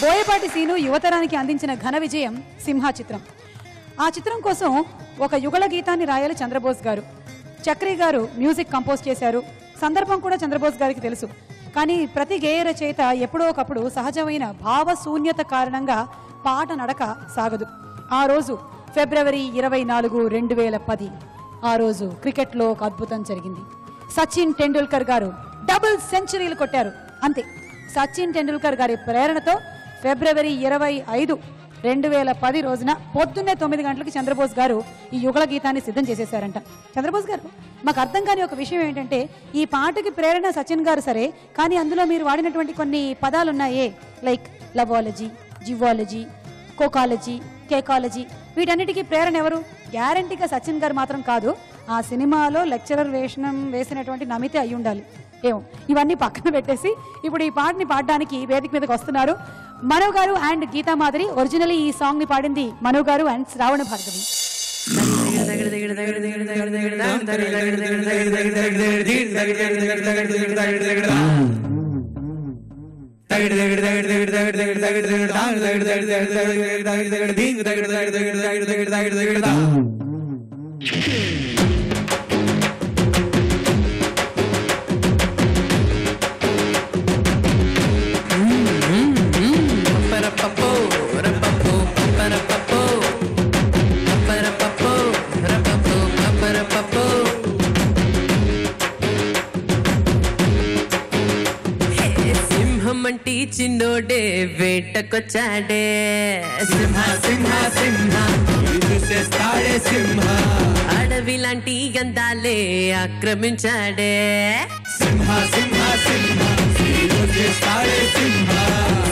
Boyapati scene యువతరానికి అందించిన ఘన విజయం సింహ చిత్రం. ఆ చిత్రం కోసం ఒక యుగల గీతాన్ని రాయాలి చంద్రబోస్ గారు. చక్రి గారు మ్యూజిక్ కంపోజ్ చేశారు. సందర్భం కూడా చంద్రబోస్ గారికి తెలుసు. కానీ ప్రతి గేయ రచయిత ఎప్పుడో ఒకప్పుడు సహజమైన భావశూన్యత కారణంగా పాట నడక సాగదు. ఆ రోజు ఫిబ్రవరి 24, 2010 ఆ రోజు క్రికెట్లో ఒక అద్భుతం జరిగింది. సచిన్ టెండూల్కర్ గారు డబుల్ సెంచరీలు కొట్టారు. అంతే, సచిన్ టెండూల్కర్ గారి ప్రేరణతో ఫిబ్రవరి 25, 2010 రోజున పొద్దున్నే 9 గంటలకు చంద్రబోస్ గారు ఈ యుగల గీతాన్ని సిద్ధం చేసేశారంట. చంద్రబోస్ గారు, మాకు అర్థం కాని ఒక విషయం ఏంటంటే, ఈ పాటకి ప్రేరణ సచిన్ గారు సరే, కానీ అందులో మీరు వాడినటువంటి కొన్ని పదాలు ఉన్నాయే, లైక్ లవాలజీ, జివాలజీ, కోకాలజీ, కేకాలజీ, వీటన్నిటికీ ప్రేరణ ఎవరు? గ్యారంటీగా సచిన్ గారు మాత్రం కాదు, ఆ సినిమాలో లెక్చరర్ వేషం వేసినటువంటి నమితే అయి ఉండాలి. ఏమో, ఇవన్నీ పక్కన పెట్టేసి ఇప్పుడు ఈ పాటని పాడడానికి వేదిక మీదకి వస్తున్నారు మనో గారు అండ్ గీతా మాధురి. ఒరిజినల్లీ ఈ సాంగ్ ని పాడింది మనో గారు అండ్ శ్రావణ భార్గవి. చిన్నోడే వేటకొచ్చాడే సింహ సింహ సింహ చూసేస్తాడే సింహ, అడవి లాంటి గంధాలే ఆక్రమించాడే సింహ సింహ సింహ చూసేస్తాడే సింహ.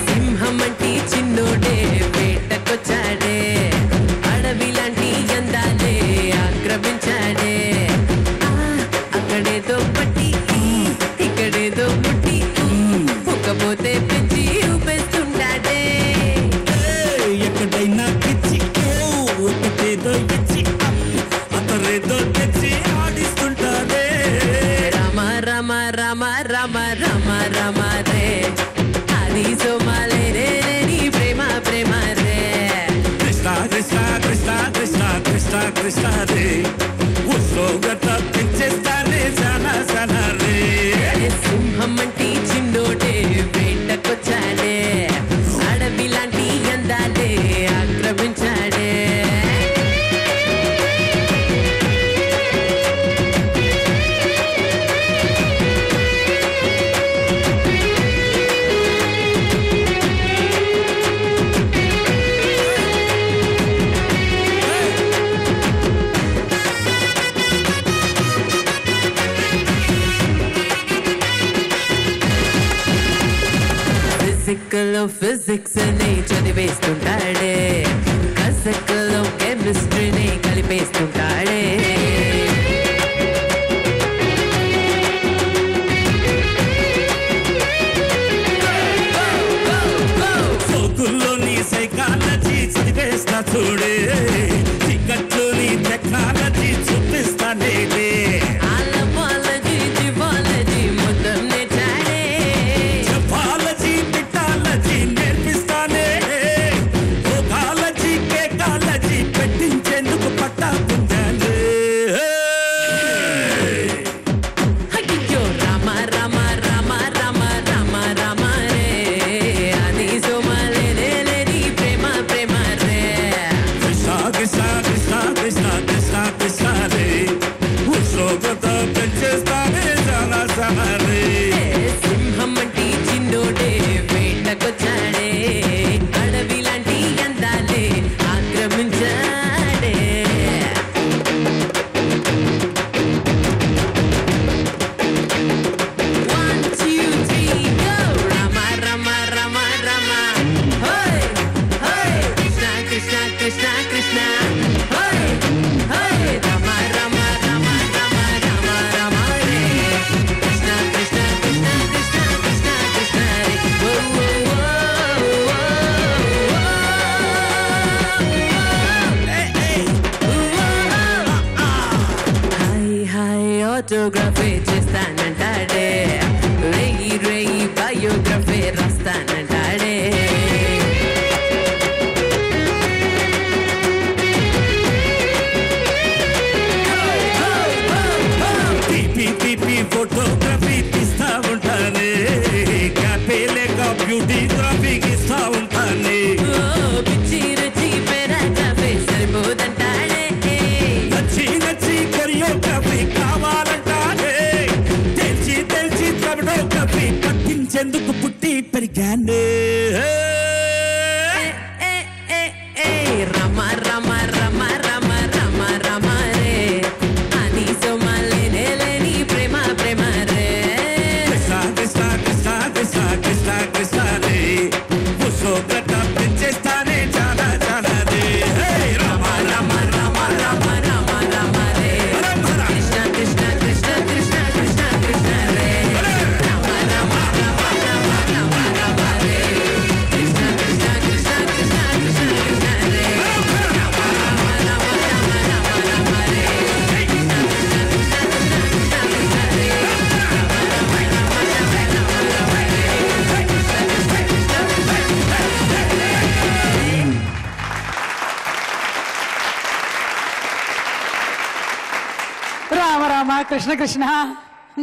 సింహం అంటే చిన్నోడే వేటకొచ్చాడే, అడవి లాంటి గంధాలే ఆక్రమించాడే, అక్కడేదో పట్టి ఇక్కడేదో పుట్టి పోతే పిచ్చి ఊపేస్తుంటాడే. ఎక్కడైనా పిచ్చి ఒకటేదో ఇచ్చి అతరేదో తెచ్చి ఆడిస్తుంటాడే. రమ రమ రమ రమ రమ రమ రే, అది సోమాలే రే నీ ప్రేమ ప్రేమ రే. కృష్ణ కృష్ణ కృష్ణ కృష్ణ కృష్ణ కృష్ణ రే, ఉత్సోగత పెంచేస్తానే సనా సనా రే. సింహం అంటే చిన్నోడే వేటకొచ్చాడే, అడవి లాంటి అందాలే ఆక్రమించాడే. Physical of physics ne chadivestuntade, classical of chemistry ne kalipestuntade. Sokulo ni psychology chadivesta chude, chikatlo ni technology chupista nele. Alabology jivology mudam ne chade, jivology autography చేస్తానంటాడే, రేయి రేయి బయోగ్రఫీ రాస్తానంటాడే. రామ కృష్ణ కృష్ణ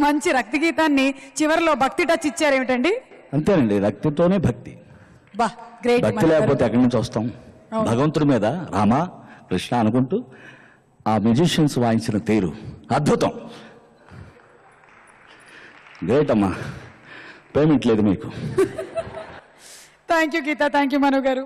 మంచి రక్తి గీతాన్ని చివర్లో భక్తి టచ్ ఇచ్చారు ఏమిటండి అంతేనండి రక్తితోనే భక్తి బా గ్రేట్ భక్తి లేకపోతే ఎక్కడి నుంచి వస్తాం భగవంతుడి మీద రామ కృష్ణ అనుకుంటూ ఆ మ్యూజిషియన్స్ వాయించిన తీరు అద్భుతం గ్రేట్ అమ్మా పేమెంట్ లేదు మీకు థాంక్యూ గీతా థాంక్యూ మను గారు